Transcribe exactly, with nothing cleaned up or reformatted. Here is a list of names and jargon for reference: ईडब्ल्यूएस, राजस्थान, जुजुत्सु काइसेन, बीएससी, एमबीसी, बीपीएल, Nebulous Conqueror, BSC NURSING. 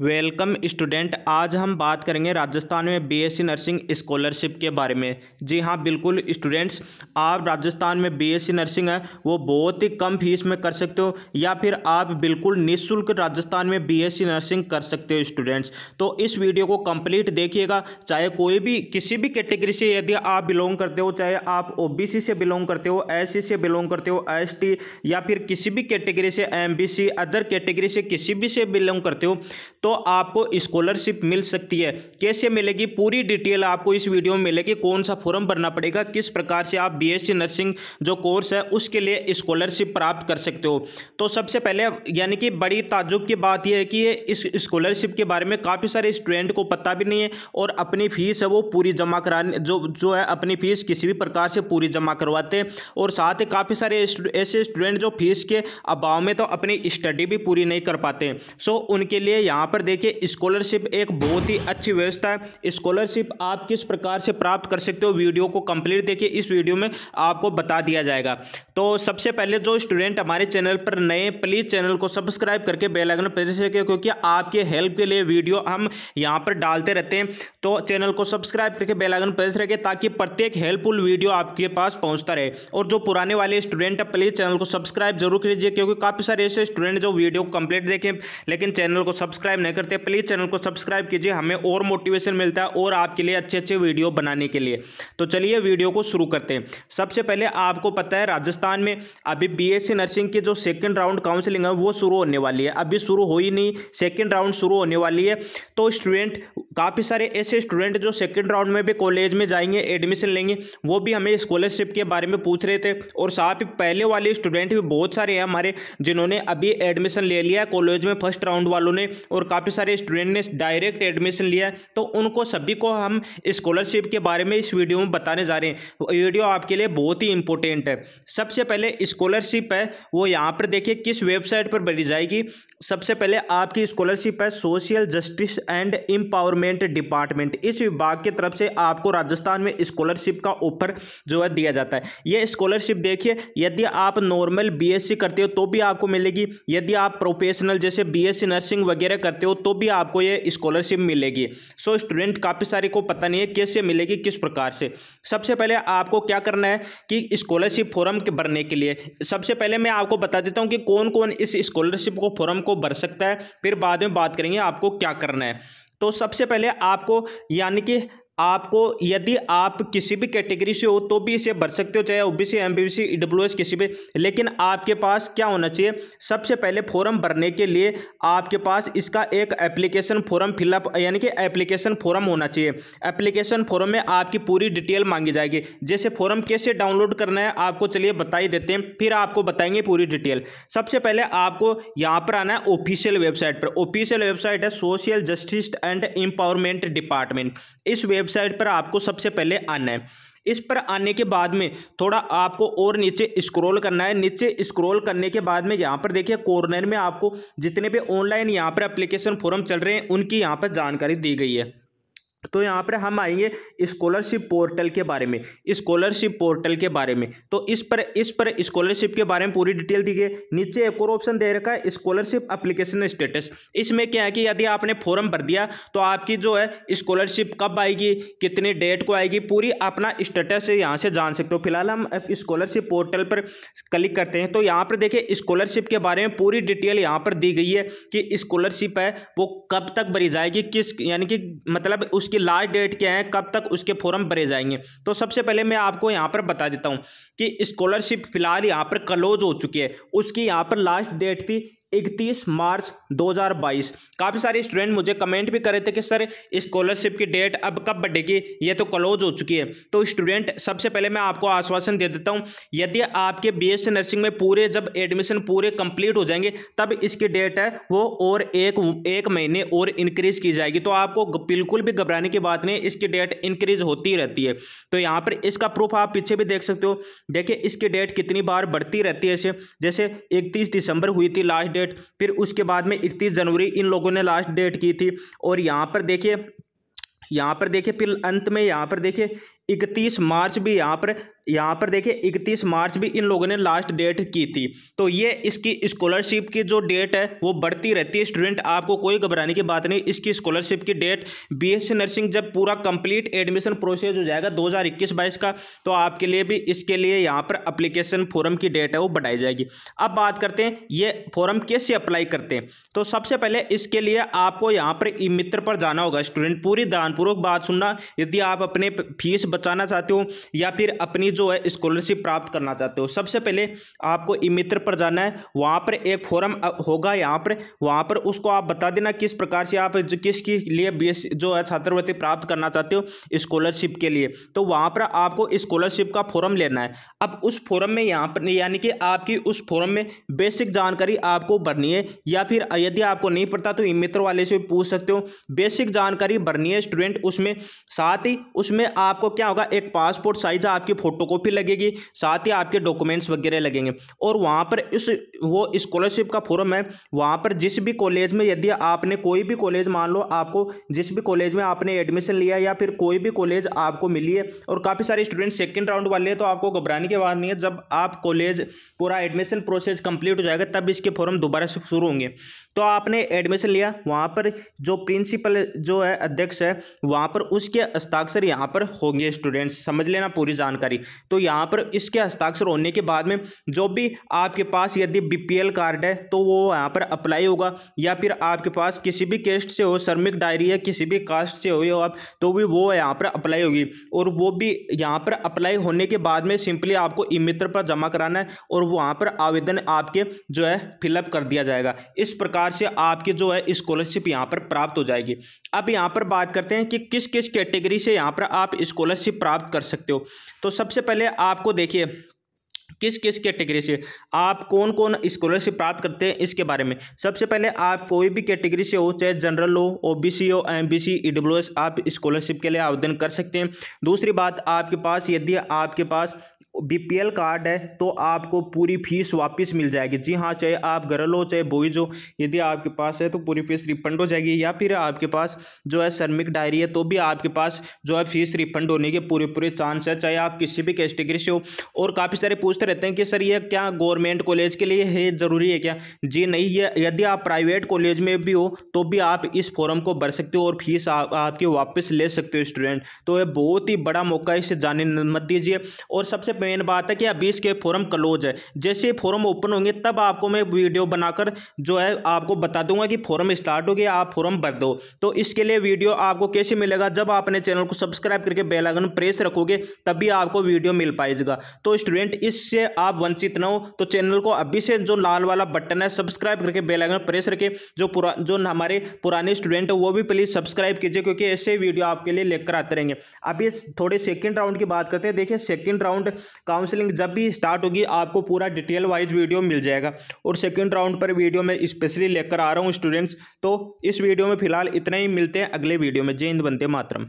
Welcome student, आज हम बात करेंगे राजस्थान में बीएससी नर्सिंग स्कॉलरशिप के बारे में। जी हाँ बिल्कुल स्टूडेंट्स, आप राजस्थान में बीएससी नर्सिंग है वो बहुत ही कम फीस में कर सकते हो या फिर आप बिल्कुल निःशुल्क राजस्थान में बीएससी नर्सिंग कर सकते हो स्टूडेंट्स। तो इस वीडियो को कंप्लीट देखिएगा, चाहे कोई भी किसी भी कैटेगरी से यदि आप बिलोंग करते हो, चाहे आप ओबीसी से बिलोंग करते हो, एससी से बिलोंग करते हो, एसटी या फिर किसी भी कैटेगरी से एमबीसी अदर कैटेगरी से किसी भी से बिलोंग करते हो, तो तो आपको स्कॉलरशिप मिल सकती है। कैसे मिलेगी पूरी डिटेल आपको इस वीडियो में मिलेगी, कौन सा फॉर्म भरना पड़ेगा, किस प्रकार से आप बीएससी नर्सिंग जो कोर्स है उसके लिए स्कॉलरशिप प्राप्त कर सकते हो। तो सबसे पहले यानी कि बड़ी ताज्जुब की बात यह है कि ये इस स्कॉलरशिप के बारे में काफ़ी सारे स्टूडेंट को पता भी नहीं है और अपनी फीस है वो पूरी जमा कराने जो जो है अपनी फीस किसी भी प्रकार से पूरी जमा करवाते हैं, और साथ ही काफ़ी सारे ऐसे स्टूडेंट जो फीस के अभाव में तो अपनी स्टडी भी पूरी नहीं कर पाते। सो उनके लिए यहाँ पर देखिए स्कॉलरशिप एक बहुत ही अच्छी व्यवस्था है। स्कॉलरशिप आप किस प्रकार से प्राप्त कर सकते हो वीडियो को कंप्लीट देखिए, इस वीडियो में आपको बता दिया जाएगा। तो सबसे पहले जो स्टूडेंट हमारे चैनल पर नए, प्लीज़ चैनल को सब्सक्राइब करके बेल आइकन प्रेस करें, क्योंकि आपके हेल्प के लिए वीडियो हम यहाँ पर डालते रहते हैं। तो चैनल को सब्सक्राइब करके बेल आइकन प्रेस रखें ताकि प्रत्येक हेल्पफुल वीडियो आपके पास पहुँचता रहे। और जो पुराने वाले स्टूडेंट है प्लीज़ चैनल को सब्सक्राइब जरूर कीजिए, क्योंकि काफ़ी सारे ऐसे स्टूडेंट जो वीडियो कंप्लीट देखें लेकिन चैनल को सब्सक्राइब नहीं करते, प्लीज चैनल को सब्सक्राइब कीजिए, हमें और मोटिवेशन मिलता है और आपके लिए अच्छे अच्छे वीडियो बनाने के लिए। तो चलिए वीडियो को शुरू करते हैं। सबसे पहले आपको पता है राजस्थान में अभी बीएससी नर्सिंग की जो सेकंड राउंड काउंसलिंग है वो शुरू होने वाली है, अभी शुरू हो ही नहीं, सेकंड राउंड शुरू होने वाली है। तो स्टूडेंट काफ़ी सारे ऐसे स्टूडेंट जो सेकंड राउंड में भी कॉलेज में जाएंगे, एडमिशन लेंगे, वो भी हमें स्कॉलरशिप के बारे में पूछ रहे थे, और साथ ही पहले वाले स्टूडेंट भी बहुत सारे हैं हमारे जिन्होंने अभी एडमिशन ले लिया है कॉलेज में फर्स्ट राउंड वालों ने, और काफ़ी सारे स्टूडेंट ने डायरेक्ट एडमिशन लिया है। तो उनको सभी को हम स्कॉलरशिप के बारे में इस वीडियो में बताने जा रहे हैं, वीडियो आपके लिए बहुत ही इंपॉर्टेंट है। सबसे पहले स्कॉलरशिप है वो यहाँ पर देखिए किस वेबसाइट पर भरी जाएगी। सबसे पहले आपकी स्कॉलरशिप है social justice and empowerment department, इस विभाग की तरफ से आपको राजस्थान में स्कॉलरशिप का ऑफर जो है दिया जाता है। ये स्कॉलरशिप देखिए यदि आप नॉर्मल बीएससी करते हो तो भी आपको मिलेगी, यदि आप प्रोफेशनल जैसे बीएससी नर्सिंग वगैरह करते हो तो भी आपको ये स्कॉलरशिप मिलेगी। सो स्टूडेंट काफ़ी सारे को पता नहीं है कैसे मिलेगी, किस प्रकार से। सबसे पहले आपको क्या करना है कि स्कॉलरशिप फॉर्म के भरने के लिए सबसे पहले मैं आपको बता देता हूँ कि कौन कौन इस स्कॉलरशिप को फॉर्म को भर सकता है, फिर बाद में बात करेंगे आपको क्या करना है। तो सबसे पहले आपको यानी कि आपको यदि आप किसी भी कैटेगरी से हो तो भी इसे भर सकते हो, चाहे ओबीसी, एमबीसी, ईडब्ल्यूएस किसी भी, लेकिन आपके पास क्या होना चाहिए सबसे पहले फॉर्म भरने के लिए आपके पास इसका एक एप्लीकेशन फॉर्म फिलअप यानी कि एप्लीकेशन फॉर्म होना चाहिए। एप्लीकेशन फॉर्म में आपकी पूरी डिटेल मांगी जाएगी, जैसे फॉर्म कैसे डाउनलोड करना है आपको चलिए बता ही देते हैं, फिर आपको बताएंगे पूरी डिटेल। सबसे पहले आपको यहाँ पर आना है ऑफिशियल वेबसाइट पर। ऑफिशियल वेबसाइट है social justice and empowerment department, इस वेब वेबसाइट पर आपको सबसे पहले आना है। इस पर आने के बाद में थोड़ा आपको और नीचे स्क्रॉल करना है, नीचे स्क्रॉल करने के बाद में यहाँ पर देखिए कॉर्नर में आपको जितने भी ऑनलाइन यहाँ पर एप्लीकेशन फॉर्म चल रहे हैं उनकी यहाँ पर जानकारी दी गई है। तो यहाँ पर हम आएंगे स्कॉलरशिप पोर्टल के बारे में, स्कॉलरशिप पोर्टल के बारे में तो इस पर इस पर स्कॉलरशिप के बारे में पूरी डिटेल दी गई। नीचे एक और ऑप्शन दे रखा है स्कॉलरशिप एप्लीकेशन स्टेटस, इसमें क्या है कि यदि आपने फॉर्म भर दिया तो आपकी जो है स्कॉलरशिप कब आएगी, कितनी डेट को आएगी, पूरी अपना स्टेटस यहाँ से जान सकते हो। फिलहाल हम स्कॉलरशिप पोर्टल पर क्लिक करते हैं, तो यहाँ पर देखिए स्कॉलरशिप के बारे में पूरी डिटेल यहाँ पर दी गई है कि स्कॉलरशिप है वो कब तक भरी जाएगी, किस यानी कि मतलब उस कि लास्ट डेट क्या है, कब तक उसके फॉर्म भरे जाएंगे। तो सबसे पहले मैं आपको यहाँ पर बता देता हूँ कि स्कॉलरशिप फिलहाल यहाँ पर क्लोज हो चुकी है, उसकी यहाँ पर लास्ट डेट थी इकतीस मार्च दो हज़ार बाईस। काफ़ी सारे स्टूडेंट मुझे कमेंट भी कर रहे थे कि सर स्कॉलरशिप की डेट अब कब बढ़ेगी, ये तो क्लोज हो चुकी है। तो स्टूडेंट सबसे पहले मैं आपको आश्वासन दे देता हूँ यदि आपके बीएससी नर्सिंग में पूरे जब एडमिशन पूरे कंप्लीट हो जाएंगे तब इसकी डेट है वो और एक एक महीने और इंक्रीज़ की जाएगी, तो आपको बिल्कुल भी घबराने की बात नहीं, इसकी डेट इंक्रीज़ होती रहती है। तो यहाँ पर इसका प्रूफ आप पीछे भी देख सकते हो, देखिए इसकी डेट कितनी बार बढ़ती रहती है। ऐसे जैसे इकतीस दिसंबर हुई थी लास्ट, फिर उसके बाद में इकतीस जनवरी इन लोगों ने लास्ट डेट की थी, और यहां पर देखिए यहां पर देखिए फिर अंत में यहां पर देखिए इकतीस मार्च भी यहाँ पर यहाँ पर देखिए इकतीस मार्च भी इन लोगों ने लास्ट डेट की थी। तो ये इसकी स्कॉलरशिप की जो डेट है वो बढ़ती रहती है स्टूडेंट, आपको कोई घबराने की बात नहीं। इसकी स्कॉलरशिप की डेट बीएससी नर्सिंग जब पूरा कंप्लीट एडमिशन प्रोसेस हो जाएगा दो हज़ार इक्कीस बाईस का, तो आपके लिए भी इसके लिए यहाँ पर अप्लीकेशन फॉर्म की डेट है वो बढ़ाई जाएगी। अब बात करते हैं ये फॉर्म कैसे अप्लाई करते हैं। तो सबसे पहले इसके लिए आपको यहाँ पर ई मित्र पर जाना होगा। स्टूडेंट पूरी ध्यानपूर्वक बात सुनना, यदि आप अपने फीस बचाना चाहते हो या फिर अपनी जो है स्कॉलरशिप प्राप्त करना चाहते हो, सबसे पहले आपको ई मित्र पर जाना है। वहाँ पर एक फॉर्म होगा यहाँ पर, वहाँ पर उसको आप बता देना किस प्रकार से आप किसके लिए बीएससी जो है छात्रवृत्ति प्राप्त करना चाहते हो स्कॉलरशिप के लिए। तो वहाँ पर आपको स्कॉलरशिप का फॉर्म लेना है। अब उस फॉर्म में यहाँ पर यानी कि आपकी उस फॉर्म में बेसिक जानकारी आपको भरनी है, या फिर यदि आपको नहीं पता तो ई मित्र वाले से पूछ सकते हो। बेसिक जानकारी भरनी है स्टूडेंट उसमें, साथ ही उसमें आपको क्या होगा एक पासपोर्ट साइज आपकी फोटोकॉपी लगेगी, साथ ही आपके डॉक्यूमेंट्स वगैरह लगेंगे। और वहाँ पर इस वो स्कॉलरशिप का फॉर्म है, वहाँ पर जिस भी कॉलेज में यदि आपने कोई भी कॉलेज मान लो आपको जिस भी कॉलेज में आपने एडमिशन लिया या फिर कोई भी कॉलेज आपको मिली है, और काफ़ी सारे स्टूडेंट सेकेंड राउंड वाले हैं, तो आपको घबराने की बात नहीं है। जब आप कॉलेज पूरा एडमिशन प्रोसेस कंप्लीट हो जाएगा तब इसके फॉर्म दोबारा से शुरू होंगे। तो आपने एडमिशन लिया, वहाँ पर जो प्रिंसिपल जो है अध्यक्ष है वहाँ पर उसके हस्ताक्षर यहाँ पर होंगे स्टूडेंट्स, समझ लेना पूरी जानकारी। तो यहाँ पर इसके हस्ताक्षर होने के बाद में जो भी आपके पास यदि बीपीएल कार्ड है तो वो यहाँ पर अप्लाई होगा, या फिर आपके पास किसी भी कास्ट से हो, श्रमिक डायरी है किसी भी कास्ट से हो आप, तो भी वो यहाँ पर अप्लाई होगी। और वो भी यहाँ पर अप्लाई होने के बाद में सिंपली आपको ई मित्र पर जमा कराना है और वहाँ पर आवेदन आपके जो है फिलअप कर दिया जाएगा। इस प्रकार से आपकी जो है स्कॉलरशिप यहाँ पर प्राप्त हो जाएगी। अब यहाँ पर बात करते हैं कि किस किस कैटेगरी से यहाँ पर आप स्कॉलरशिप प्राप्त कर सकते हो। तो सबसे पहले आपको देखिए किस किस कैटेगरी से आप कौन कौन स्कॉलरशिप प्राप्त करते हैं इसके बारे में। सबसे पहले आप कोई भी कैटेगरी से हो, चाहे जनरल हो, ओबीसी हो, एमबीसी, ईडब्ल्यूएस, आप स्कॉलरशिप के लिए आवेदन कर सकते हैं। दूसरी बात, आपके पास यदि आपके पास बीपीएल कार्ड है तो आपको पूरी फीस वापस मिल जाएगी। जी हाँ, चाहे आप गर्ल हो चाहे बॉयज हो, यदि आपके पास है तो पूरी फीस रिफंड हो जाएगी। या फिर आपके पास जो है श्रमिक डायरी है तो भी आपके पास जो है फीस रिफंड होने के पूरे पूरे चांस है, चाहे आप किसी भी कैटेगरी से हो। और काफ़ी सारे पूछते रहते हैं कि सर ये क्या गवर्नमेंट कॉलेज के लिए है, ज़रूरी है क्या? जी नहीं, ये यदि आप प्राइवेट कॉलेज में भी हो तो भी आप इस फॉर्म को भर सकते हो और फीस आपकी वापस ले सकते हो स्टूडेंट। तो ये बहुत ही बड़ा मौका है, इसे जाने मत दीजिए। और सबसे मेन बात है कि अभी इसके फॉर्म क्लोज है, जैसे फॉर्म ओपन होंगे तब आपको मैं वीडियो बनाकर जो है आपको बता दूंगा कि फॉर्म स्टार्ट हो गया, आप फॉर्म भर दो। तो इसके लिए वीडियो आपको कैसे मिलेगा, जब आप अपने चैनल को सब्सक्राइब करके बेल आइकन प्रेस रखोगे तभी आपको वीडियो मिल पाएगा। तो स्टूडेंट इससे आप वंचित ना हो, तो चैनल को अभी से जो लाल वाला बटन है सब्सक्राइब करके बेल आइकन प्रेस रखें। जो जो हमारे पुराने स्टूडेंट है वो भी प्लीज़ सब्सक्राइब कीजिए, क्योंकि ऐसे वीडियो आपके लिए लेकर आते रहेंगे। अभी थोड़े सेकेंड राउंड की बात करते हैं। देखिए सेकेंड राउंड काउंसलिंग जब भी स्टार्ट होगी आपको पूरा डिटेल वाइज वीडियो मिल जाएगा, और सेकंड राउंड पर वीडियो में स्पेशली लेकर आ रहा हूँ स्टूडेंट्स। तो इस वीडियो में फिलहाल इतना ही, मिलते हैं अगले वीडियो में। जय हिंद, वंदे मातरम।